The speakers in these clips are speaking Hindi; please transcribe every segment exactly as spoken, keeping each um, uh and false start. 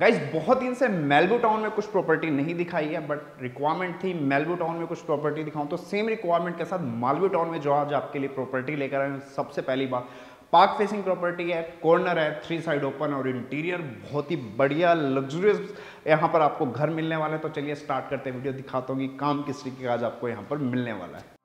गाइज बहुत दिन से मेलबू टाउन में कुछ प्रॉपर्टी नहीं दिखाई है, बट रिक्वायरमेंट थी मेलबू टाउन में कुछ प्रॉपर्टी दिखाऊं। तो सेम रिक्वायरमेंट के साथ मालवी टाउन में जो आज आपके लिए प्रॉपर्टी लेकर आए, सबसे पहली बात पार्क फेसिंग प्रॉपर्टी है, कॉर्नर है, थ्री साइड ओपन और इंटीरियर बहुत ही बढ़िया लग्जरियस यहाँ पर आपको घर मिलने वाला है। तो चलिए स्टार्ट करते हैं वीडियो, दिखाता हूँ कि काम किस तरीके का आज आपको यहाँ पर मिलने वाला है।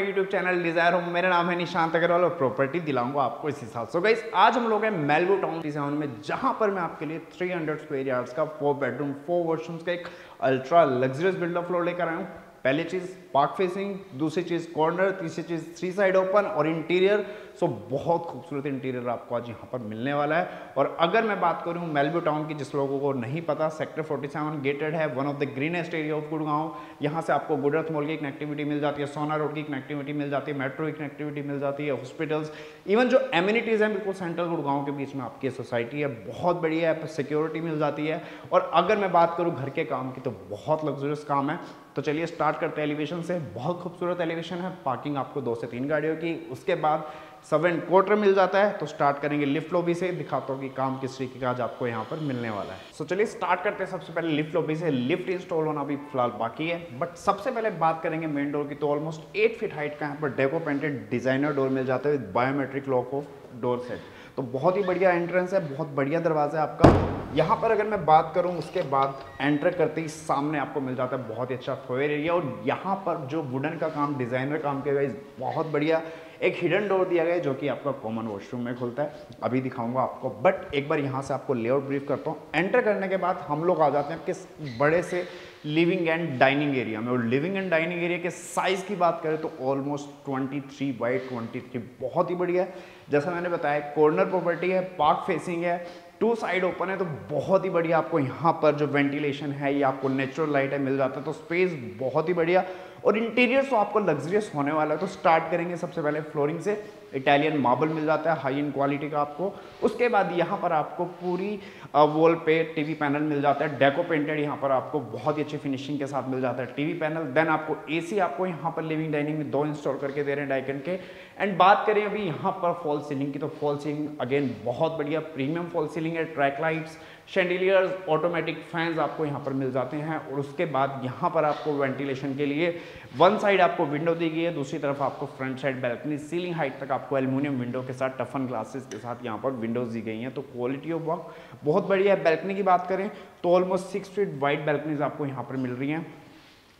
यूट्यूब चैनल डिजायर होम, मेरा नाम है निशांत अग्रवाल और प्रॉपर्टी दिलाऊंगा आपको इस हिसाब से। गाइस आज हम लोग हैं मेलबू टाउन डिजायर में, जहां पर मैं आपके लिए तीन सौ स्क्वायर यार्ड्स का फोर बेडरूम फोर वॉशरूम्स का एक अल्ट्रा लग्जरियस बिल्डर फ्लोर लेकर आया हूं। पहली चीज़ पार्क फेसिंग, दूसरी चीज़ कॉर्नर, तीसरी चीज़ थ्री साइड ओपन और इंटीरियर। सो बहुत खूबसूरत इंटीरियर आपको आज यहाँ पर मिलने वाला है। और अगर मैं बात करूँ मेलबू टाउन की, जिस लोगों को नहीं पता, सेक्टर सैंतालीस गेटेड है, one of the greenest area of Gurgaon. यहाँ से आपको गुड अर्थ मॉल की कनेक्टिविटी मिल जाती है, सोना रोड की कनेक्टिविटी मिल जाती है, मेट्रो की कनेक्टिविटी मिल जाती है, हॉस्पिटल्स, इवन जो एम्यूनिटीज़ हैं बिल्कुल सेंट्रल गुड़गांव के बीच में आपकी सोसाइटी है, बहुत बढ़िया है, सिक्योरिटी मिल जाती है। और अगर मैं बात करूँ घर के काम की, तो बहुत लग्जरियस काम है। तो चलिए स्टार्ट करते हैं एलिवेशन से। बहुत खूबसूरत एलिवेशन है, पार्किंग आपको दो से तीन गाड़ियों की, उसके बाद सेवन क्वार्टर मिल जाता है। तो स्टार्ट करेंगे लिफ्ट लॉबी से, दिखाता हूँ कि काम किस तरीके का आज आपको यहाँ पर मिलने वाला है। सो चलिए स्टार्ट करते हैं सबसे पहले लिफ्ट लॉबी से। लिफ्ट इंस्टॉल होना अभी फिलहाल बाकी है, बट सबसे पहले बात करेंगे मेन डोर की। तो ऑलमोस्ट एट फीट हाइट का यहाँ पर डेको पेंटेड डिजाइनर डोर मिल जाता है with biometric lock of door set. तो बहुत ही बढ़िया एंट्रेंस है, बहुत बढ़िया दरवाज़ा है आपका। यहाँ पर अगर मैं बात करूँ, उसके बाद एंटर करते ही सामने आपको मिल जाता है बहुत ही अच्छा फोयर एरिया। और यहाँ पर जो वुडन का काम, डिज़ाइनर काम किया गया, बहुत बढ़िया एक हिडन डोर दिया गया है जो कि आपका कॉमन वॉशरूम में खुलता है, अभी दिखाऊंगा आपको। बट एक बार यहाँ से आपको लेआउट ब्रीफ करता हूँ। एंटर करने के बाद हम लोग आ जाते हैं किस बड़े से लिविंग एंड डाइनिंग एरिया में। और लिविंग एंड डाइनिंग एरिया के साइज़ की बात करें तो ऑलमोस्ट तेईस बाई तेईस बहुत ही बढ़िया है। जैसा मैंने बताया कॉर्नर प्रॉपर्टी है, पार्क फेसिंग है, टू साइड ओपन है, तो बहुत ही बढ़िया आपको यहाँ पर जो वेंटिलेशन है ये आपको नेचुरल लाइट है मिल जाता है। तो स्पेस बहुत ही बढ़िया और इंटीरियर तो आपको लग्जरियस होने वाला है। तो स्टार्ट करेंगे सबसे पहले फ्लोरिंग से। इटालियन मार्बल मिल जाता है हाई एंड क्वालिटी का आपको। उसके बाद यहाँ पर आपको पूरी वॉल पे टीवी पैनल मिल जाता है, डेको पेंटेड, यहाँ पर आपको बहुत ही अच्छी फिनिशिंग के साथ मिल जाता है टीवी पैनल। देन आपको एसी आपको यहाँ पर लिविंग डाइनिंग में दो इंस्टॉल करके दे रहे हैं डाइकिन के। एंड बात करें अभी यहाँ पर फॉल सीलिंग की, तो फॉल सीलिंग अगेन बहुत बढ़िया प्रीमियम फॉल सीलिंग है, track lights, chandeliers, automatic fans आपको यहाँ पर मिल जाते हैं। और उसके बाद यहाँ पर आपको वेंटिलेशन के लिए वन साइड आपको विंडो दी गई है, दूसरी तरफ आपको front side balcony ceiling height तक आपको एल्यूमिनियम विंडो के साथ टफन ग्लासेस के साथ यहाँ पर विंडोज़ दी गई हैं। तो क्वालिटी ऑफ वर्क बहुत बढ़िया है। बैल्कनी की बात करें तो almost six feet wide balconies आपको यहाँ पर मिल रही हैं।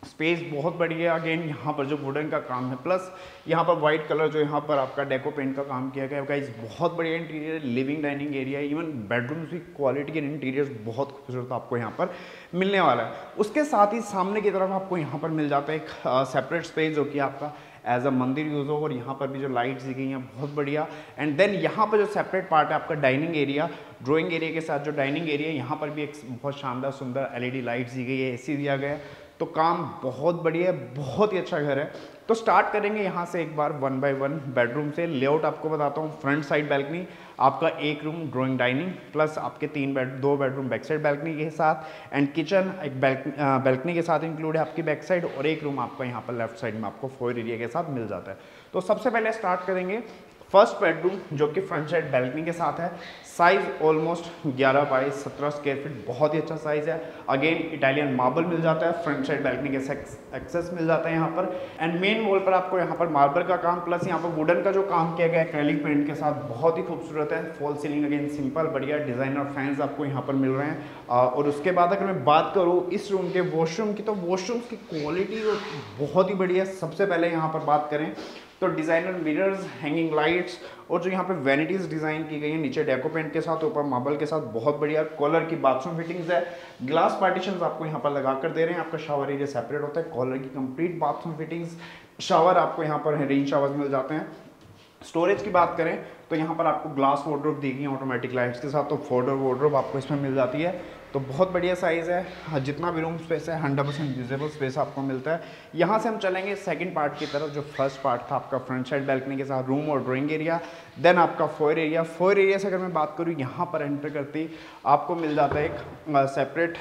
स्पेस बहुत बड़ी है। अगेन यहाँ पर जो वुडन का काम है प्लस यहाँ पर वाइट कलर जो यहाँ पर आपका डेको पेंट का काम किया गया है गाइस, बहुत बढ़िया इंटीरियर, लिविंग डाइनिंग एरिया है, इवन बेडरूम्स भी क्वालिटी के इंटीरियर्स बहुत खूबसूरत आपको यहाँ पर मिलने वाला है। उसके साथ ही सामने की तरफ आपको यहाँ पर मिल जाता है एक सेपरेट स्पेस जो कि आपका एज अ मंदिर यूज़ हो, और यहाँ पर भी जो लाइट्स दी गई हैं बहुत बढ़िया। एंड देन यहाँ पर जो सेपरेट पार्ट है आपका डाइनिंग एरिया, ड्राइंग एरिया के साथ जो डाइनिंग एरिया है यहाँ पर भी एक बहुत शानदार सुंदर एलईडी लाइट्स दी गई है, एसी दिया गया है, तो काम बहुत बढ़िया है, बहुत ही अच्छा घर है। तो स्टार्ट करेंगे यहाँ से एक बार वन बाय वन बेडरूम से। लेआउट आपको बताता हूँ, फ्रंट साइड बैल्कनी आपका एक रूम ड्राइंग डाइनिंग प्लस आपके तीन बेड दो बेडरूम बैक साइड बैल्कनी के साथ, एंड किचन एक बैल्कनी के साथ इंक्लूड है आपकी बैक साइड, और एक रूम आपका यहाँ पर लेफ्ट साइड में आपको फोर एरिया के साथ मिल जाता है। तो सबसे पहले स्टार्ट करेंगे फर्स्ट बेडरूम जो कि फ्रंट साइड बैल्कनी के साथ है। साइज़ ऑलमोस्ट ग्यारह बाई सत्रह स्क्वायर फीट, बहुत ही अच्छा साइज़ है। अगेन इटालियन मार्बल मिल जाता है, फ्रंट साइड बैल्कनी के साथ एक्सेस मिल जाता है यहाँ पर। एंड मेन वॉल पर आपको यहाँ पर मार्बल का काम प्लस यहाँ पर वुडन का जो काम किया गया है एक्रेलिक पेंट के साथ बहुत ही खूबसूरत है। फॉल सीलिंग अगेन सिंपल बढ़िया डिज़ाइन और फैंस आपको यहाँ पर मिल रहे हैं। और उसके बाद अगर मैं बात करूँ इस रूम के वॉशरूम की, तो वॉशरूम की क्वालिटी बहुत ही बढ़िया है। सबसे पहले यहाँ पर बात करें तो डिज़ाइनर मिरर्स, हैंगिंग लाइट्स, और जो यहाँ पे वैनिटीज़ डिज़ाइन की गई है नीचे डेको पेंट के साथ, ऊपर मार्बल के साथ, बहुत बढ़िया। कॉलर की बाथरूम फिटिंग्स है, ग्लास पार्टीशंस आपको यहाँ पर लगा कर दे रहे हैं। आपका शावर एरिया सेपरेट होता है, कॉलर की कंप्लीट बाथरूम फिटिंग्स, शावर आपको यहाँ पर रेन शावर्स मिल जाते हैं। स्टोरेज की बात करें तो यहाँ पर आपको ग्लास वार्डरोब दी गई है ऑटोमेटिक लाइट्स के साथ, तो फोल्डर वार्डरोब आपको इसमें मिल जाती है। तो बहुत बढ़िया साइज़ है, जितना भी रूम स्पेस है हंड्रेड परसेंट यूजेबल स्पेस आपको मिलता है। यहाँ से हम चलेंगे सेकंड पार्ट की तरफ जो फर्स्ट पार्ट था आपका फ्रंट साइड बैल्कनी के साथ रूम और ड्राइंग एरिया, देन आपका फोर एरिया। फोर एरिया से अगर मैं बात करूँ यहाँ पर एंटर करती आपको मिल जाता है एक सेपरेट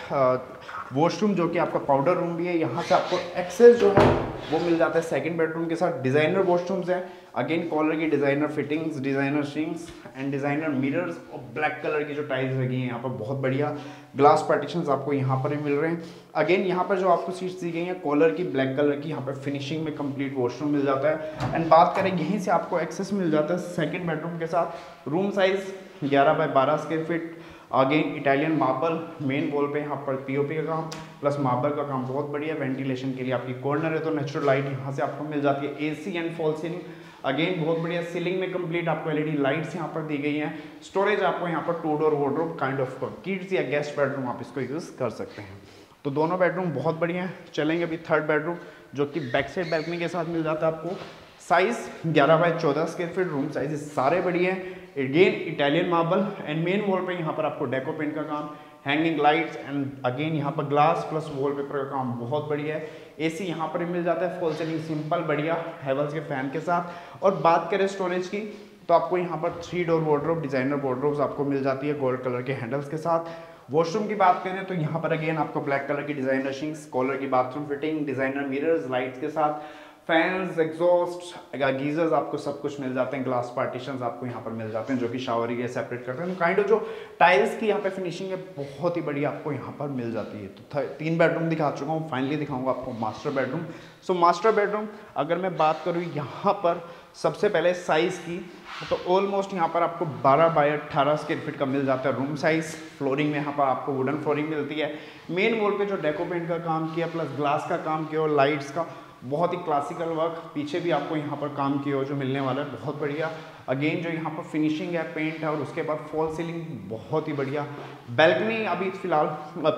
वॉशरूम जो कि आपका पाउडर रूम भी है। यहाँ से आपको एक्सेस जो है वो मिल जाता है सेकेंड बेडरूम के साथ। डिज़ाइनर वॉशरूम्स हैं, अगेन कॉलर की designer fittings, designer sinks and designer mirrors, और ब्लैक कलर की जो टाइल्स लगी हैं यहाँ पर बहुत बढ़िया। ग्लास पार्टीशंस आपको यहाँ पर ही मिल रहे हैं। अगेन यहाँ पर जो आपको सीट्स दी गई हैं कॉलर की ब्लैक कलर की, यहाँ पर फिनिशिंग में कंप्लीट वॉशरूम मिल जाता है। एंड बात करें यहीं से आपको एक्सेस मिल जाता है सेकेंड बेडरूम के साथ। रूम साइज़ ग्यारह बाई बारह square feet, again Italian marble, main wall पे यहाँ पर पीओपी का काम प्लस मार्बल का काम बहुत बढ़िया। वेंटिलेशन के लिए आपकी कॉर्नर है तो नेचुरल लाइट यहाँ से आपको मिल जाती है। AC and fall ceiling again बहुत बढ़िया, सीलिंग में कंप्लीट आपको एलईडी लाइट्स यहाँ पर दी गई हैं। स्टोरेज आपको यहाँ पर two door wardrobe kind of kids या गेस्ट बेडरूम आप इसको यूज़ कर सकते हैं। तो दोनों बेडरूम बहुत बढ़िया हैं। चलेंगे अभी थर्ड बेडरूम जो कि बैक साइड बैल्कनी के साथ मिल जाता है आपको। साइज़ ग्यारह बाई चौदह स्क्वायर फीट, रूम साइज सारे बढ़िया हैं। Again Italian marble and main wall पे यहाँ पर आपको डेको पेंट का काम, हैंगिंग लाइट्स एंड अगेन यहाँ पर ग्लास प्लस वॉल पेपर का काम बहुत बढ़िया है। एसी यहाँ पर मिल जाता है, फॉल सीलिंग सिंपल बढ़िया हैवल्स के फैन के साथ। और बात करें स्टोरेज की तो आपको यहाँ पर three door wardrobe, designer wardrobes आपको मिल जाती है गोल्ड कलर के हैंडल्स के साथ। वॉशरूम की बात करें तो यहाँ पर अगेन आपको ब्लैक कलर की डिज़ाइनर सिंक्स, कॉलर की bathroom fitting, designer mirrors, lights के साथ, फैंस, एग्जॉस्ट, गीजर्स आपको सब कुछ मिल जाते हैं। ग्लास पार्टीशंस आपको यहाँ पर मिल जाते हैं जो कि शावर एरिया सेपरेट करते हैं। काइंड ऑफ जो टाइल्स की यहाँ पे फिनिशिंग है बहुत ही बढ़िया आपको यहाँ पर मिल जाती है। तो तीन बेडरूम दिखा चुका हूँ, फाइनली दिखाऊंगा आपको master bedroom. So master bedroom अगर मैं बात करूँ यहाँ पर सबसे पहले साइज़ की, तो ऑलमोस्ट यहाँ पर आपको बारह बाई अट्ठारह स्क्वायर फीट का मिल जाता है रूम साइज़। फ्लोरिंग में यहाँ पर आपको वुडन फ्लोरिंग मिलती है। मेन वॉल पे जो डेको पेंट का काम किया प्लस ग्लास का काम किया और लाइट्स का बहुत ही क्लासिकल वर्क, पीछे भी आपको यहाँ पर काम किया हो जो मिलने वाला है बहुत बढ़िया। अगेन जो यहाँ पर फिनिशिंग है, पेंट है, और उसके बाद फॉल सीलिंग बहुत ही बढ़िया। बैल्कनी अभी फ़िलहाल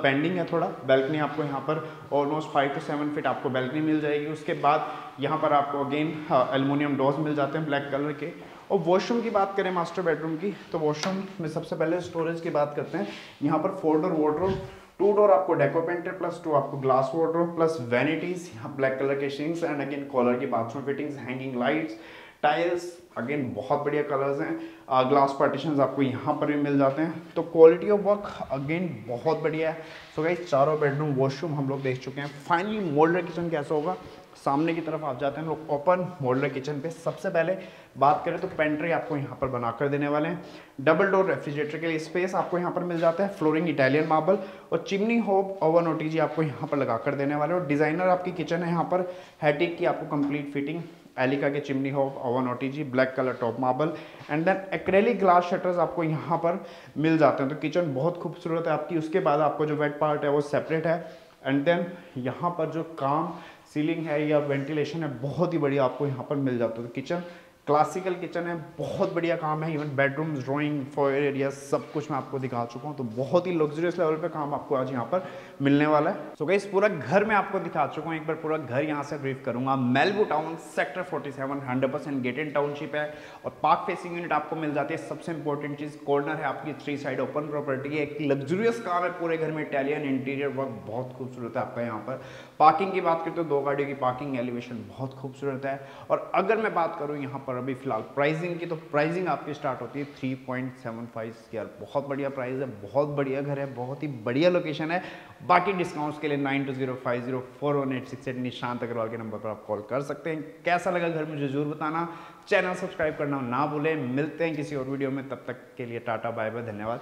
पेंडिंग है थोड़ा, बैल्कनी आपको यहाँ पर almost five to seven feet आपको बैल्कनी मिल जाएगी। उसके बाद यहाँ पर आपको अगेन एलुमिनियम डोर्स मिल जाते हैं ब्लैक कलर के। और वॉशरूम की बात करें मास्टर बेडरूम की तो वॉशरूम में सबसे पहले स्टोरेज की बात करते हैं। यहाँ पर four door wardrobe, two door आपको डेको पेंटेड प्लस टू आपको ग्लास वार्डरोब प्लस वैनिटीज, यहाँ ब्लैक कलर के सिंक्स एंड अगेन कॉलर की bathroom fittings, hanging lights, tiles, again बहुत बढ़िया कलर्स हैं। ग्लास पार्टीशंस आपको यहाँ पर भी मिल जाते हैं। तो क्वालिटी ऑफ वर्क अगेन बहुत बढ़िया है। सो गाइस चारों बेडरूम वॉशरूम हम लोग देख चुके हैं। फाइनली मॉड्यूलर किचन कैसा होगा सामने की तरफ आप जाते हैं लोग। ओपन मॉड्यूलर किचन पे सबसे पहले बात करें तो पेंट्री आपको यहाँ पर बनाकर देने वाले हैं। डबल डोर रेफ्रिजरेटर के लिए स्पेस आपको यहाँ पर मिल जाता है। फ्लोरिंग इटालियन मार्बल और चिमनी होब, ओवन और टीजी आपको यहाँ पर लगा कर देने वाले। और डिज़ाइनर आपकी किचन है यहाँ पर, हैटिक की आपको कंप्लीट फिटिंग, एलिका के चिमनी होब, ओवन और TG, black colour top marble and then acrylic glass shutters आपको यहाँ पर मिल जाते हैं। तो किचन बहुत खूबसूरत है आपकी। उसके बाद आपको जो वेट पार्ट है वो सेपरेट है। एंड देन यहाँ पर जो काम सीलिंग है या वेंटिलेशन है बहुत ही बढ़िया आपको यहाँ पर मिल जाता है। किचन क्लासिकल किचन है, बहुत बढ़िया काम है। Even bedroom, drawing, foyer area सब कुछ मैं आपको दिखा चुका हूँ। तो बहुत ही लग्जरियस लेवल पे काम आपको आज यहाँ पर मिलने वाला है। सो गाइस पूरा घर मैं आपको दिखा चुका हूँ, एक बार पूरा घर यहाँ से ब्रीफ करूँगा। Malibu town sector forty seven, hundred percent gated township है और पार्क फेसिंग यूनिट आपको मिल जाती है। सबसे इंपॉर्टेंट चीज़ कॉर्नर है, आपकी थ्री साइड ओपन प्रॉपर्टी है। एक लग्जरियस काम है पूरे घर में, इटालियन इंटीरियर वर्क बहुत खूबसूरत है आपका यहाँ पर। पार्किंग की बात करें तो दो गाड़ियों की पार्किंग एलिवेशन बहुत खूबसूरत है। और अगर मैं बात करूँ यहाँ पर अभी फिलहाल प्राइसिंग की, तो प्राइसिंग आपकी स्टार्ट होती है थ्री पॉइंट सेवन फाइव। बहुत बढ़िया प्राइस है, बहुत बढ़िया घर है, बहुत ही बढ़िया लोकेशन है। बाकी डिस्काउंट्स के लिए nine two zero five zero four one eight six eight Nishant Agarwal के नंबर पर आप कॉल कर सकते हैं। कैसा लगा घर मुझे जरूर बताना, चैनल सब्सक्राइब करना ना भूलें। मिलते हैं किसी और वीडियो में, तब तक के लिए टाटा, बाय बाय, धन्यवाद,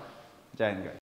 जय हिंद।